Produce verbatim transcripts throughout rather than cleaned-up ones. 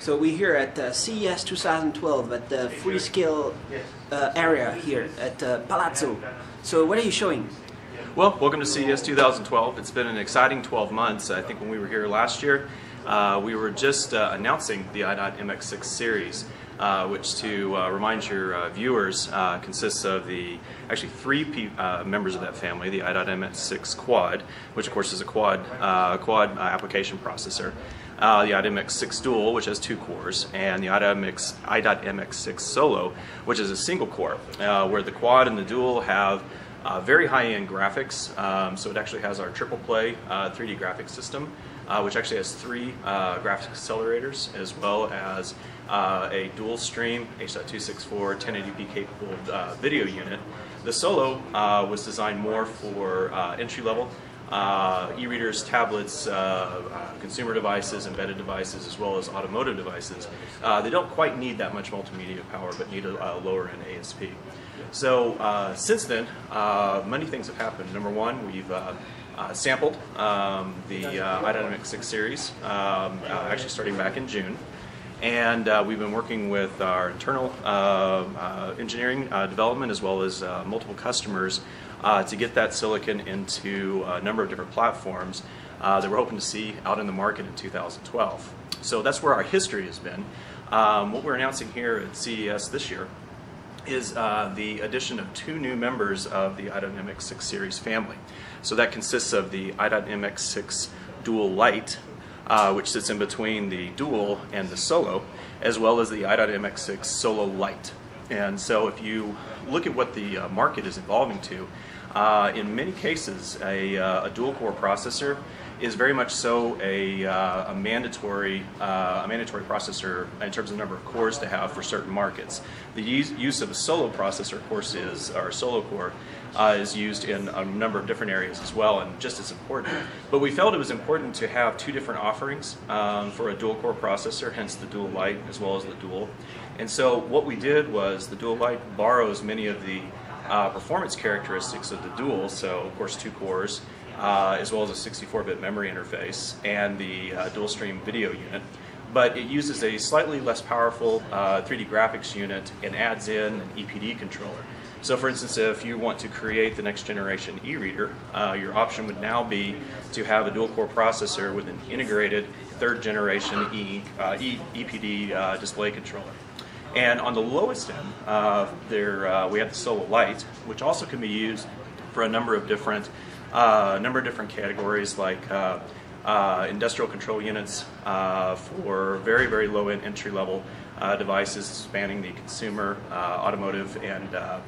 So we're here at uh, C E S two thousand twelve at the Freescale uh, area here at uh, Palazzo. So what are you showing? Well, welcome to C E S two thousand twelve. It's been an exciting twelve months. I think when we were here last year, uh, we were just uh, announcing the i.M X six series, uh, which to uh, remind your uh, viewers uh, consists of the actually three pe uh, members of that family, the i.M X six Quad, which of course is a quad, uh, quad uh, application processor. Uh, the i.M X six Dual, which has two cores, and the i.M X six Solo, which is a single core, uh, where the Quad and the Dual have uh, very high-end graphics. Um, so it actually has our triple play uh, three D graphics system, uh, which actually has three uh, graphics accelerators, as well as uh, a dual-stream H dot two sixty-four ten eighty p capable uh, video unit. The Solo uh, was designed more for uh, entry-level. Uh, e-readers, tablets, uh, uh, consumer devices, embedded devices, as well as automotive devices. Uh, they don't quite need that much multimedia power, but need a uh, lower-end A S P. So uh, since then, uh, many things have happened. Number one, we've uh, uh, sampled um, the uh, i.M X six series, um, uh, actually starting back in June. And uh, we've been working with our internal uh, uh, engineering uh, development, as well as uh, multiple customers, uh, to get that silicon into a number of different platforms uh, that we're hoping to see out in the market in two thousand twelve. So that's where our history has been. Um, what we're announcing here at C E S this year is uh, the addition of two new members of the i.M X six series family. So that consists of the i.M X six DualLite, Uh, which sits in between the Dual and the Solo, as well as the i.M X six Solo Lite. And so if you look at what the uh, market is evolving to, uh, in many cases a, uh, a dual core processor is very much so a, uh, a, mandatory, uh, a mandatory processor in terms of number of cores to have for certain markets. The use, use of a Solo processor, of course, is, or Solo core, Uh, is used in a number of different areas as well, and just as important. But we felt it was important to have two different offerings um, for a dual core processor, hence the Dual Lite as well as the Dual. And so what we did was the Dual Lite borrows many of the uh, performance characteristics of the Dual, so of course two cores, uh, as well as a sixty-four bit memory interface and the uh, dual stream video unit. But it uses a slightly less powerful uh, three D graphics unit and adds in an E P D controller. So for instance, if you want to create the next generation e-reader, uh, your option would now be to have a dual core processor with an integrated third generation e, uh, e, EPD uh, display controller. And on the lowest end, uh, there, uh, we have the Solo Lite, which also can be used for a number of different, uh, number of different categories, like uh, uh, industrial control units uh, for very, very low-end entry-level uh, devices spanning the consumer, uh, automotive, and uh,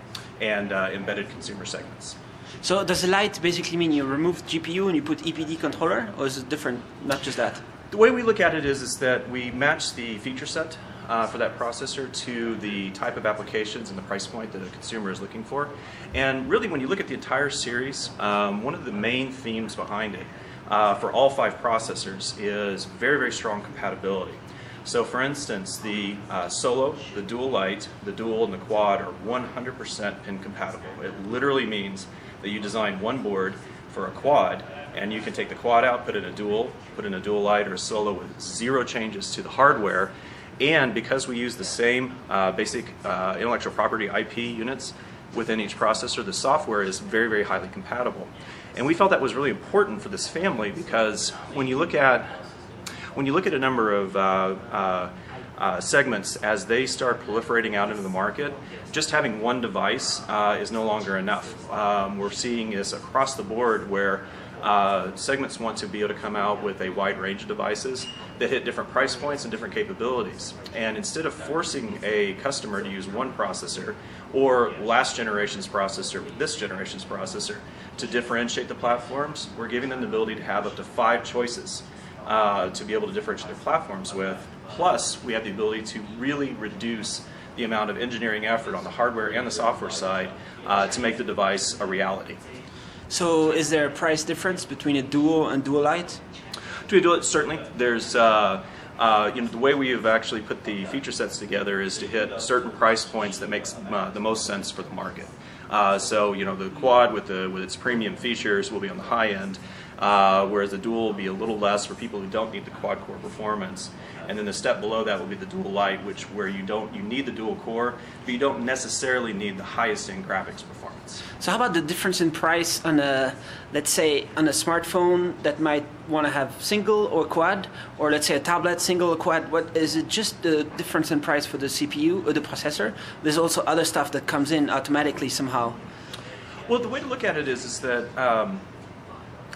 and uh, embedded consumer segments. So does the Lite basically mean you remove G P U and you put E P D controller, or is it different, not just that? The way we look at it is, is that we match the feature set uh, for that processor to the type of applications and the price point that the consumer is looking for. And really, when you look at the entire series, um, one of the main themes behind it uh, for all five processors is very, very strong compatibility. So for instance, the uh, Solo, the Dual Lite, the Dual, and the Quad are one hundred percent pin compatible. It literally means that you design one board for a Quad, and you can take the Quad out, put in a Dual, put in a Dual Lite or a Solo with zero changes to the hardware. And because we use the same uh, basic uh, intellectual property I P units within each processor, the software is very, very highly compatible. And we felt that was really important for this family, because when you look at When you look at a number of uh, uh, uh, segments as they start proliferating out into the market, just having one device uh, is no longer enough. Um, we're seeing this across the board, where uh, segments want to be able to come out with a wide range of devices that hit different price points and different capabilities. And instead of forcing a customer to use one processor, or last generation's processor with this generation's processor, to differentiate the platforms, we're giving them the ability to have up to five choices Uh, to be able to differentiate their platforms with. Plus, we have the ability to really reduce the amount of engineering effort on the hardware and the software side uh, to make the device a reality. So is there a price difference between a Dual and Dual Lite? Between a Dual, certainly. There's, uh, uh, you know, the way we have actually put the feature sets together is to hit certain price points that makes uh, the most sense for the market. Uh, so, you know, the Quad with, the, with its premium features will be on the high end, Uh, whereas the Dual will be a little less for people who don't need the quad core performance. and then the step below that will be the dual light, which where you don't you need the dual core, but you don't necessarily need the highest end graphics performance. So how about the difference in price on a, let's say, on a smartphone that might want to have single or quad, or let's say a tablet, single or quad? What is it, just the difference in price for the C P U or the processor? There's also other stuff that comes in automatically somehow. Well, the way to look at it is is that um,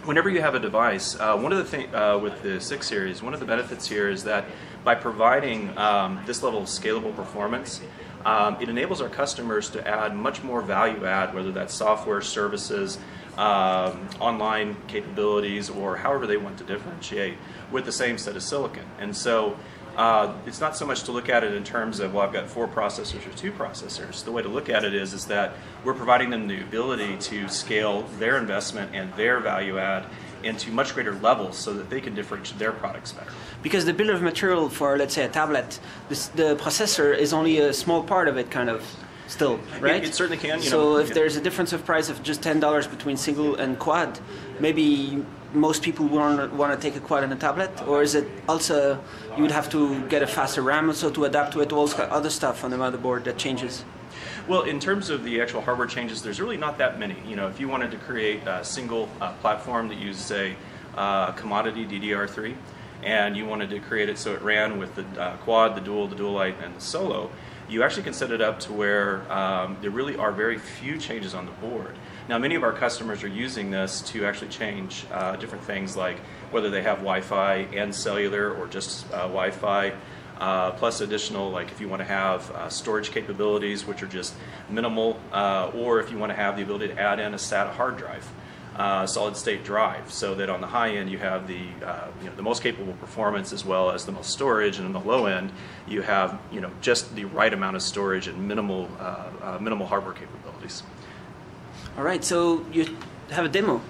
whenever you have a device, uh, one of the things uh, with the six series, one of the benefits here is that by providing um, this level of scalable performance, um, it enables our customers to add much more value add, whether that's software, services, um, online capabilities, or however they want to differentiate with the same set of silicon. And so uh, it's not so much to look at it in terms of, well, I've got four processors or two processors. The way to look at it is, is that we're providing them the ability to scale their investment and their value add into much greater levels so that they can differentiate their products better. Because the bill of material for, let's say, a tablet, this, the processor is only a small part of it, kind of, still, right? It, it certainly can. You so know, if yeah. there's a difference of price of just ten dollars between single and quad, maybe most people won't want to take a quad and a tablet, or is it also you would have to get a faster RAM also to adapt to it, all other stuff on the motherboard that changes? Well, in terms of the actual hardware changes, there's really not that many. You know, if you wanted to create a single uh, platform that used, say, uh, commodity D D R three, and you wanted to create it so it ran with the uh, quad, the dual, the DualLite, and the solo, you actually can set it up to where um, there really are very few changes on the board. Now, many of our customers are using this to actually change uh, different things, like whether they have Wi-Fi and cellular, or just uh, Wi-Fi, uh, plus additional, like if you want to have uh, storage capabilities, which are just minimal, uh, or if you want to have the ability to add in a SATA hard drive, uh, solid-state drive, so that on the high end you have the uh, you know, the most capable performance as well as the most storage, and on the low end you have, you know, just the right amount of storage and minimal uh, uh, minimal hardware capabilities. All right, so you have a demo.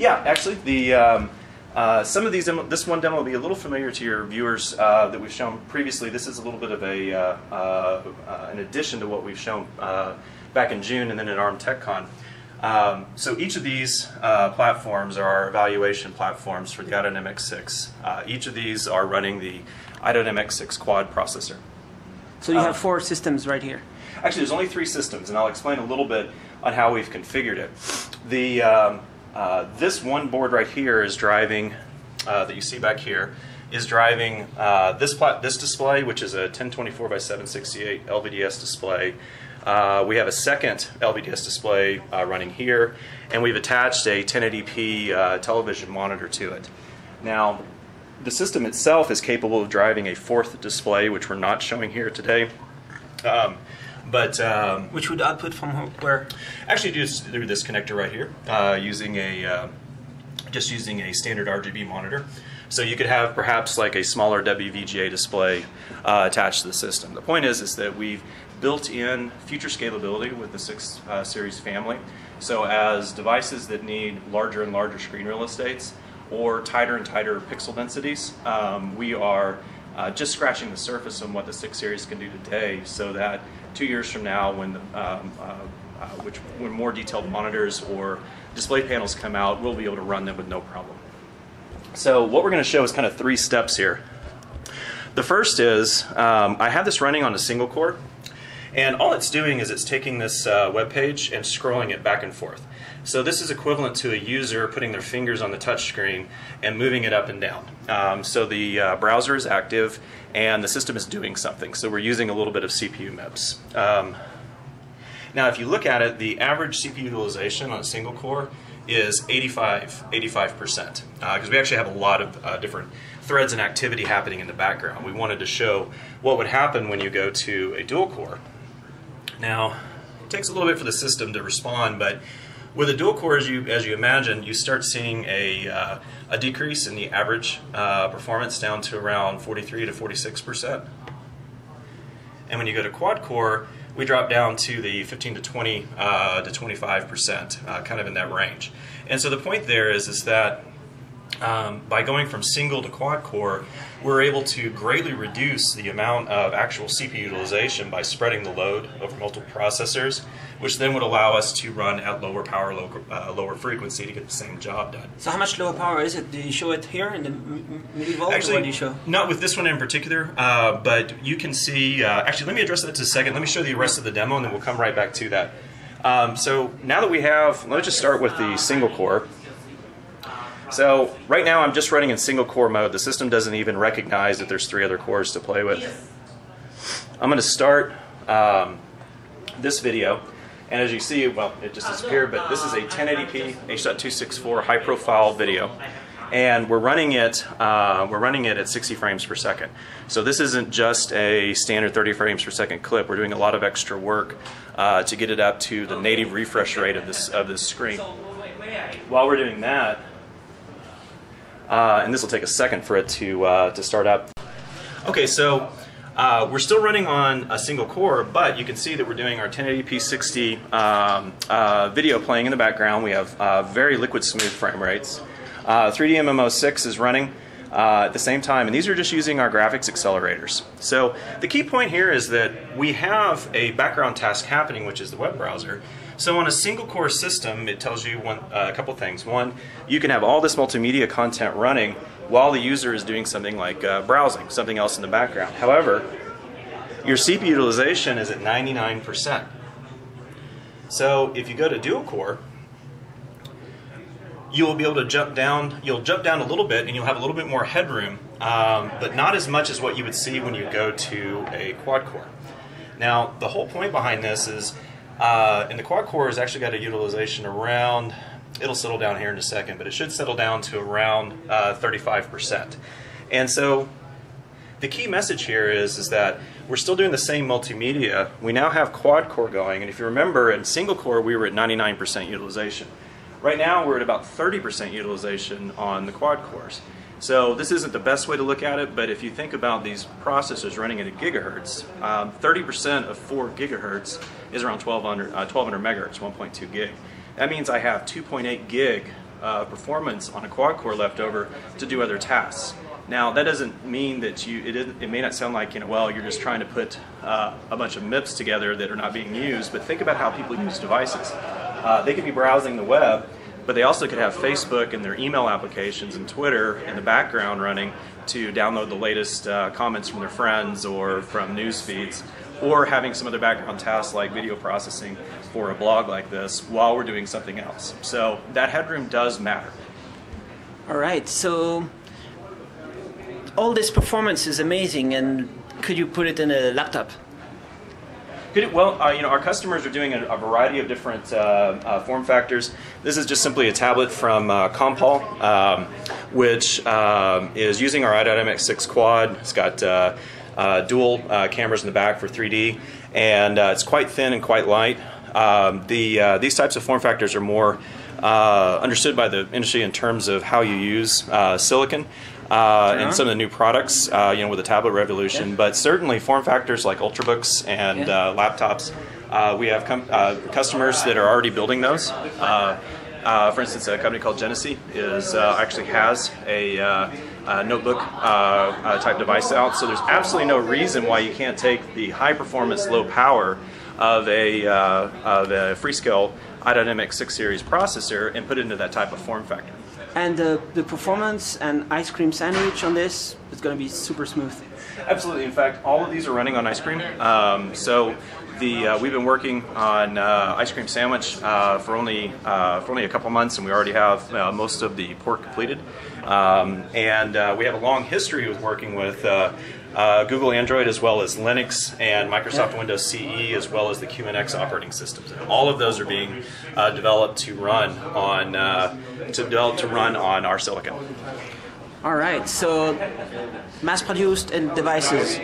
Yeah, actually, the um, uh, some of these demo, this one demo will be a little familiar to your viewers uh, that we've shown previously. This is a little bit of a uh, uh, an addition to what we've shown uh, back in June and then at ARM TechCon. Um, so each of these uh, platforms are our evaluation platforms for the i dot M X six. Uh, each of these are running the i dot M X six Quad processor. So you um, have four systems right here. Actually, there's only three systems, and I'll explain a little bit on how we've configured it. The, um, uh, this one board right here is driving, uh, that you see back here, is driving uh, this, plat this display, which is a ten twenty-four by seven sixty-eight L V D S display. Uh, we have a second L V D S display uh, running here, and we've attached a ten eighty p uh, television monitor to it. Now, the system itself is capable of driving a fourth display, which we're not showing here today. Um, but um, Which would output from where? Actually, just through this connector right here, uh, using a uh, just using a standard R G B monitor. So you could have perhaps like a smaller W V G A display uh, attached to the system. The point is, is that we've built in future scalability with the six uh, series family. So as devices that need larger and larger screen real estates or tighter and tighter pixel densities, um, we are uh, just scratching the surface on what the six series can do today, so that two years from now, when the um, uh, Uh, which when more detailed monitors or display panels come out, we'll be able to run them with no problem. So what we're going to show is kind of three steps here. The first is um, I have this running on a single core, and all it's doing is it's taking this uh, web page and scrolling it back and forth. So this is equivalent to a user putting their fingers on the touch screen and moving it up and down. Um, so the uh, browser is active and the system is doing something. So we're using a little bit of C P U MIPS. Um, Now, if you look at it, the average C P U utilization on a single core is eighty-five percent, because uh, we actually have a lot of uh, different threads and activity happening in the background. We wanted to show what would happen when you go to a dual core. Now, it takes a little bit for the system to respond, but with a dual core, as you, as you imagine, you start seeing a, uh, a decrease in the average uh, performance down to around forty-three to forty-six percent. And when you go to quad core, we drop down to the fifteen to twenty uh, to twenty-five percent, uh, kind of in that range. And so the point there is, is that Um, by going from single to quad core, we're able to greatly reduce the amount of actual C P U utilization by spreading the load over multiple processors, which then would allow us to run at lower power, low, uh, lower frequency to get the same job done. So how much lower power is it? Do you show it here in the millivolts? Actually, or what do you show? Not with this one in particular, uh, but you can see, uh, actually let me address that to a second. Let me show the rest of the demo and then we'll come right back to that. Um, so now that we have, let's just start with the single core. So right now I'm just running in single core mode. The system doesn't even recognize that there's three other cores to play with. I'm going to start um, this video, and as you see, well, it just disappeared, but this is a ten eighty p H dot two sixty-four high profile video, and we're running it uh, we're running it at sixty frames per second. So this isn't just a standard thirty frames per second clip. We're doing a lot of extra work uh, to get it up to the native refresh rate of this of this screen. While we're doing that, Uh, and this will take a second for it to, uh, to start up. Okay, so uh, we're still running on a single core, but you can see that we're doing our ten eighty p sixty um, uh, video playing in the background. We have uh, very liquid smooth frame rates. Uh, three D M M O six is running uh, at the same time, and these are just using our graphics accelerators. So the key point here is that we have a background task happening, which is the web browser. So on a single core system, it tells you one, uh, a couple things. One, you can have all this multimedia content running while the user is doing something like uh, browsing, something else in the background. However, your C P U utilization is at ninety-nine percent. So if you go to dual core, you'll be able to jump down, you'll jump down a little bit and you'll have a little bit more headroom, um, but not as much as what you would see when you go to a quad core. Now, the whole point behind this is Uh, and the quad core has actually got a utilization around, it'll settle down here in a second, but it should settle down to around uh, thirty-five percent. And so the key message here is, is that we're still doing the same multimedia. We now have quad core going, and if you remember, in single core we were at ninety-nine percent utilization. Right now we're at about thirty percent utilization on the quad cores. So this isn't the best way to look at it, but if you think about these processors running at a gigahertz, um, thirty percent of four gigahertz is around twelve hundred, uh, twelve hundred megahertz, one point two gig. That means I have two point eight gig uh, performance on a quad core left over to do other tasks. Now that doesn't mean that you, it, it may not sound like, you know, well, you're just trying to put uh, a bunch of M I P S together that are not being used, but think about how people use devices. Uh, they could be browsing the web, but they also could have Facebook and their email applications and Twitter in the background running to download the latest uh, comments from their friends or from news feeds, or having some other background tasks like video processing for a blog like this while we're doing something else. So that headroom does matter. All right, so all this performance is amazing, and could you put it in a laptop? Well, uh, you know, our customers are doing a, a variety of different uh, uh, form factors. This is just simply a tablet from uh, Compal, um, which um, is using our i.M X six Quad. It's got uh, uh, dual uh, cameras in the back for three D, and uh, it's quite thin and quite light. Um, the, uh, these types of form factors are more uh, understood by the industry in terms of how you use uh, silicon. Uh, and some of the new products, uh, you know, with the tablet revolution, yeah. But certainly form factors like ultrabooks and yeah. uh, laptops. Uh, we have com uh, customers that are already building those. Uh, uh, for instance, a company called Genesi is uh, actually has a, uh, a notebook uh, uh, type device out. So there's absolutely no reason why you can't take the high performance, low power of a uh, of a Freescale i.M X six series processor and put it into that type of form factor. And uh, the performance and ice cream sandwich on this is going to be super smooth. Absolutely. In fact, all of these are running on ice cream. Um, so the uh, we've been working on uh, ice cream sandwich uh, for only uh, for only a couple months, and we already have uh, most of the pork completed. Um, and uh, we have a long history with working with uh, uh, Google Android as well as Linux and Microsoft yeah. Windows C E as well as the Q N X operating systems. And all of those are being uh, developed to run on uh, to develop to run on our silicon. All right. So mass-produced and devices.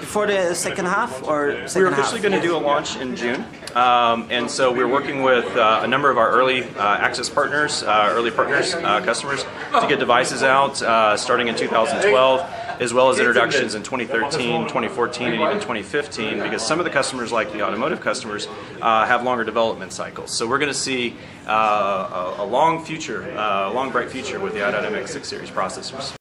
Before the second half, or second we're officially half? going to do a launch in June, um, and so we're working with uh, a number of our early uh, access partners, uh, early partners, uh, customers, to get devices out uh, starting in two thousand twelve. as well as introductions in twenty thirteen, twenty fourteen, and even twenty fifteen, because some of the customers, like the automotive customers, uh, have longer development cycles. So we're going to see uh, a, a long future, uh, a long bright future with the i.M X six series processors.